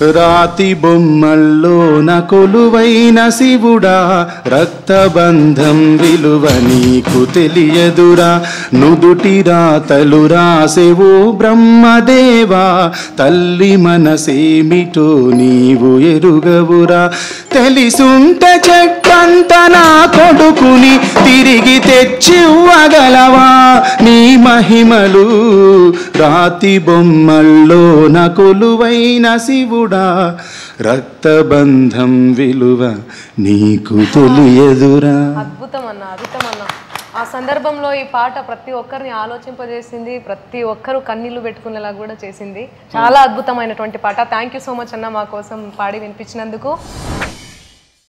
Rati Bommallona Koluvaina Shivuda, Rakta Bandham Viluva Neeku Teliyadura, Nuduti Rathalu Rasevu Brahma Deva, Talli Manassemito Neevu Erugavura, Telisunte Chettantana Kodukuni, Tirigi Techivvagalava, Ni Mahimalu, Rati Bommallona Koluvaina Shivuda. రక్తబంధం విలువ నీకు తెలియదురా. అద్భుతమన్న, అద్భుతమన్న. ఆ సందర్భంలో ఈ పాట ప్రతి ఒక్కరిని ఆలోచింపజేసింది, ప్రతి ఒక్కరు కన్నీళ్లు పెట్టుకునేలా కూడా చేసింది. చాలా అద్భుతమైనటువంటి పాట. థ్యాంక్ యూ సో మచ్ అన్న, మా కోసం పాడి వినిపించినందుకు.